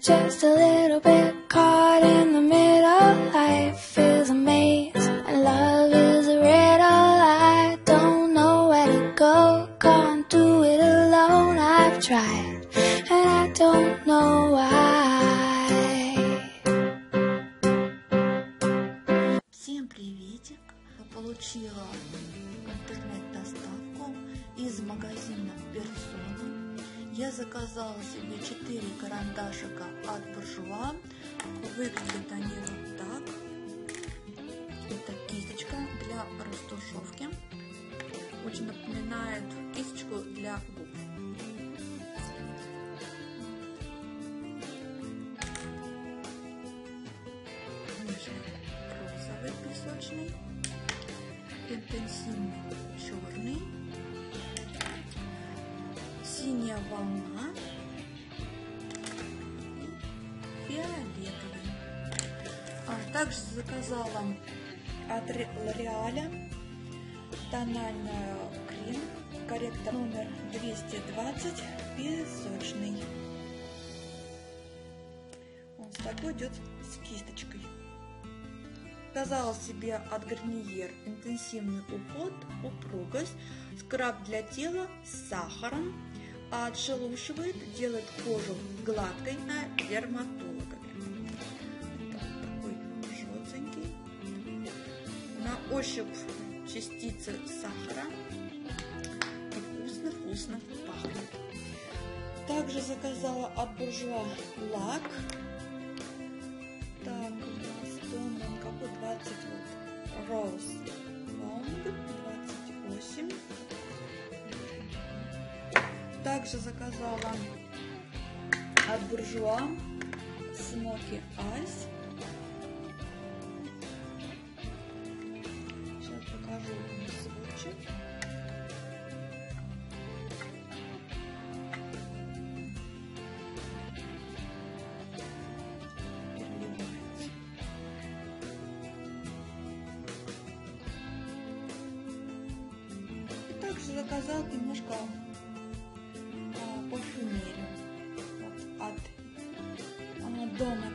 just a little bit caught in the middle. Life is a maze and love is a riddle. I don't know where to go, can't do it alone. I've tried and I don't know why. Всем приветик! Получила интернет-доставку из магазина Персона. Я заказала себе 4 карандашика от Буржуа. Выглядят они вот так. Это кисточка для растушевки. Очень напоминает кисточку для губ. Розовый песочный. Интенсивный черный. Синяя волна и фиолетовый. А также заказала от Лореаля тональный крем, корректор номер 220, песочный. Он с такой идет с кисточкой. Заказала себе от Гарниер интенсивный уход, упругость, скраб для тела с сахаром. Отшелушивает, делает кожу гладкой на дерматологами. Такой желтенький. На ощупь частицы сахара. Вкусно-вкусно пахнет. Также заказала от Буржуа лак. Так, у нас дома какой 20 вот. Роуз Лонг 28. Также заказала от Буржуа Смоки Айс. Сейчас покажу вам сводчик. И также заказала немножко парфюмерию от Дома